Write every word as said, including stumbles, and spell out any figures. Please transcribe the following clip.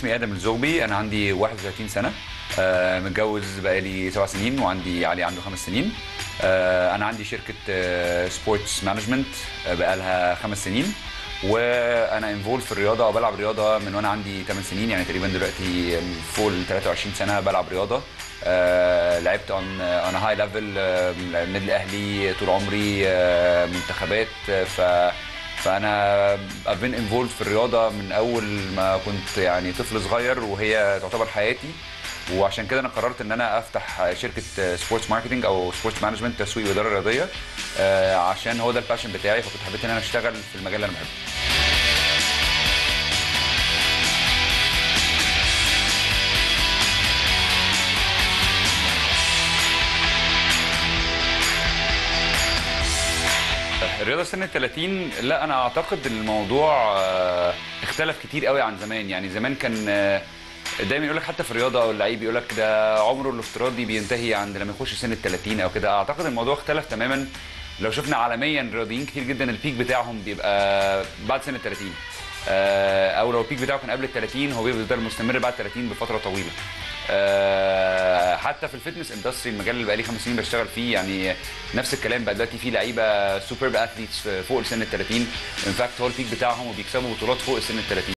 اسمي ادم الزوغبي، انا عندي واحد وثلاثين سنه، أه متجوز بقالي سبع سنين وعندي علي عنده خمس سنين. أه انا عندي شركه أه سبورتس مانجمنت أه بقالها خمس سنين، وانا انفولد في الرياضه وبلعب رياضه من وانا عندي ثمان سنين، يعني تقريبا دلوقتي فوق ال ثلاثة وعشرين سنه بلعب رياضه. أه لعبت اون اون هاي ليفل، النادي الاهلي طول عمري، أه منتخبات، أه ف فانا I've been involved في الرياضه من اول ما كنت يعني طفل صغير، وهي تعتبر حياتي. وعشان كده انا قررت ان انا افتح شركه سبورتس ماركتنج او سبورتس مانجمنت، تسويق واداره رياضيه، عشان هو ده الباشن بتاعي، فكنت حبيت ان انا اشتغل في المجال اللي انا بحبه. الرياضه سنه ثلاثين، لا انا اعتقد الموضوع اختلف كتير قوي عن زمان. يعني زمان كان دايما يقول لك حتى في الرياضه او اللعيب يقول لك ده عمره الافتراضي بينتهي عند لما يخش سنه ثلاثين او كده. اعتقد الموضوع اختلف تماما. لو شفنا عالميا رياضيين كتير جدا البيك بتاعهم بيبقى بعد سنه ثلاثين، او لو البيك بتاعه كان قبل ال ثلاثين هو بيفضل مستمر بعد ثلاثين بفتره طويله. حتى في الفتنس اندستري، المجال اللي بقالي خمس سنين بشتغل فيه، يعني نفس الكلام. بقى دلوقتي في لعيبه سوبر اثليتس فوق سن ال ثلاثين، انفاكت هو البيك بتاعهم وبيكسبوا بطولات فوق سن ال ثلاثين.